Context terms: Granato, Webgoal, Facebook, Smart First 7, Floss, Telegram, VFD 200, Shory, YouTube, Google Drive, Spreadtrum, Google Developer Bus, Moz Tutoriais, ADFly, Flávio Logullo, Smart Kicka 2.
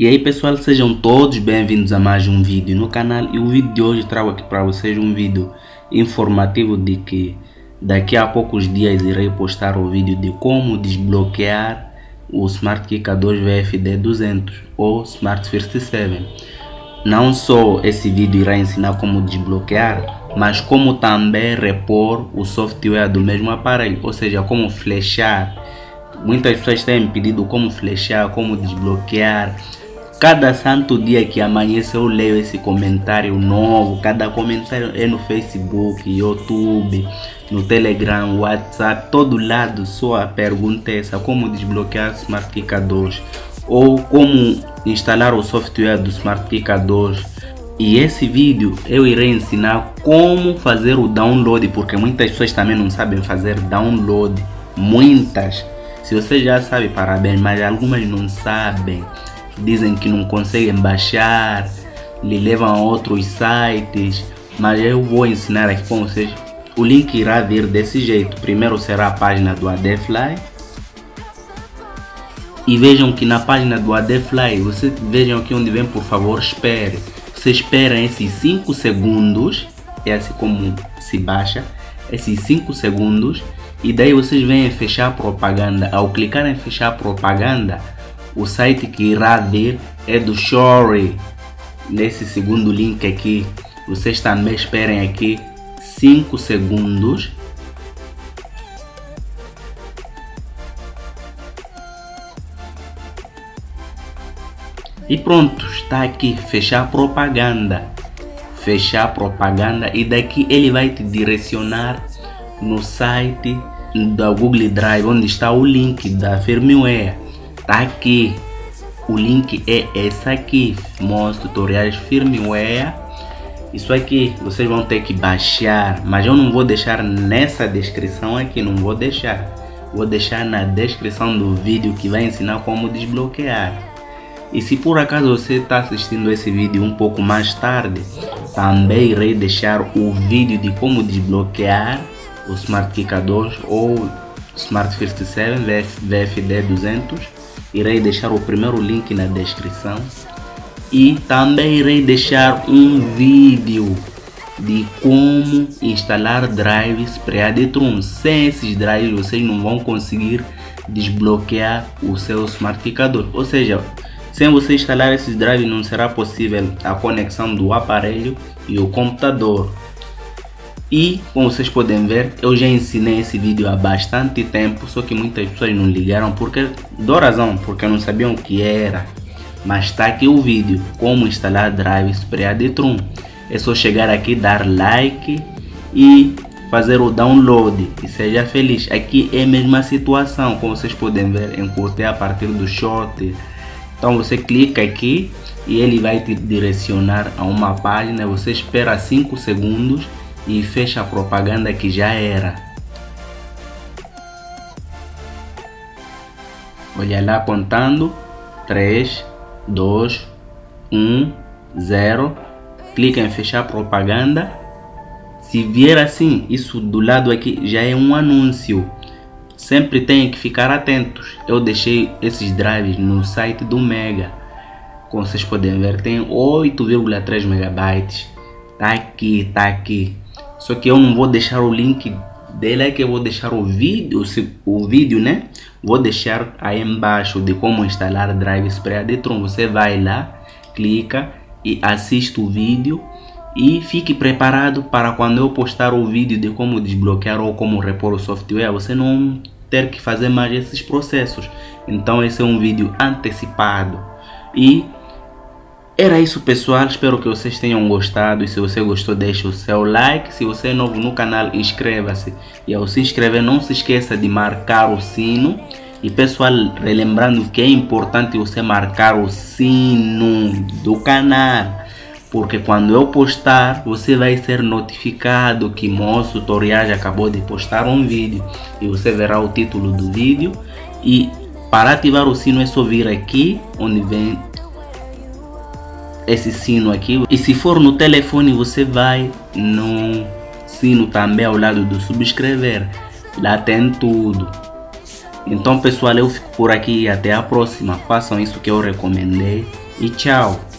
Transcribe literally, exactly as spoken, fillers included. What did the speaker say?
E aí pessoal, sejam todos bem-vindos a mais um vídeo no canal. E o vídeo de hoje trago aqui para vocês um vídeo informativo de que daqui a poucos dias irei postar o vídeo de como desbloquear o Smart Kicka dois V F D duzentos ou Smart First sete. Não só esse vídeo irá ensinar como desbloquear, mas como também repor o software do mesmo aparelho, ou seja, como flechar. Muitas pessoas têm pedido como flechar, como desbloquear. Cada santo dia que amanhece eu leio esse comentário novo. Cada comentário é no Facebook, YouTube, no Telegram, WhatsApp, todo lado só a pergunta é essa: como desbloquear o Smart Kicka dois ou como instalar o software do Smart Kicka dois. E esse vídeo eu irei ensinar como fazer o download, porque muitas pessoas também não sabem fazer download. Muitas, se você já sabe, parabéns, mas algumas não sabem. Dizem que não conseguem baixar, lhe levam a outros sites, mas eu vou ensinar aqui com vocês. O link irá vir desse jeito: primeiro será a página do ADFly, e vejam que na página do ADFly, vocês vejam aqui onde vem, por favor, espere. Vocês esperam esses cinco segundos, é assim como se baixa, esses cinco segundos, e daí vocês vêm fechar a propaganda. Ao clicar em fechar a propaganda, o site que irá vir é do Shory. Nesse segundo link aqui, vocês também esperem aqui cinco segundos. E pronto, está aqui, fechar propaganda. Fechar propaganda, e daqui ele vai te direcionar no site da Google Drive, onde está o link da firmware. Aqui o link é essa aqui, mostra tutoriais firmware. Isso aqui vocês vão ter que baixar, mas eu não vou deixar nessa descrição aqui, não vou deixar, vou deixar na descrição do vídeo que vai ensinar como desbloquear. E se por acaso você está assistindo esse vídeo um pouco mais tarde, também irei deixar o vídeo de como desbloquear o Smart Kicka dois ou Smart First sete V F D duzentos. Irei deixar o primeiro link na descrição, e também irei deixar um vídeo de como instalar drives Spreadtrum. Sem esses drives vocês não vão conseguir desbloquear o seu Smart Kicka dois, ou seja, sem você instalar esses drives não será possível a conexão do aparelho e o computador. E como vocês podem ver, eu já ensinei esse vídeo há bastante tempo, só que muitas pessoas não ligaram, porque dou razão, porque não sabiam o que era. Mas está aqui o vídeo, como instalar drive Spreadtrum. É só chegar aqui, dar like e fazer o download, e seja feliz. Aqui é a mesma situação, como vocês podem ver, encurtei a partir do short. Então você clica aqui e ele vai te direcionar a uma página, você espera cinco segundos e fecha a propaganda, que já era. Olha lá, contando três, dois, um, zero. Clica em fechar a propaganda. Se vier assim, isso do lado aqui já é um anúncio. Sempre tem que ficar atentos. Eu deixei esses drives no site do Mega, como vocês podem ver, tem oito vírgula três megabytes. Tá aqui, tá aqui. Só que eu não vou deixar o link dele, é que eu vou deixar o vídeo, o vídeo, né? Vou deixar aí embaixo de como instalar drive Spreadtrum. Você vai lá, clica e assiste o vídeo, e fique preparado para quando eu postar o vídeo de como desbloquear ou como repor o software, você não ter que fazer mais esses processos. Então esse é um vídeo antecipado. E era isso pessoal, espero que vocês tenham gostado, e se você gostou deixe o seu like. Se você é novo no canal, inscreva-se, e ao se inscrever não se esqueça de marcar o sino. E pessoal, relembrando que é importante você marcar o sino do canal, porque quando eu postar você vai ser notificado que Moço Tutoriais acabou de postar um vídeo, e você verá o título do vídeo. E para ativar o sino é só vir aqui onde vem esse sino aqui, e se for no telefone você vai no sino também ao lado do subscrever, lá tem tudo. Então pessoal, eu fico por aqui e até a próxima. Façam isso que eu recomendei, e tchau!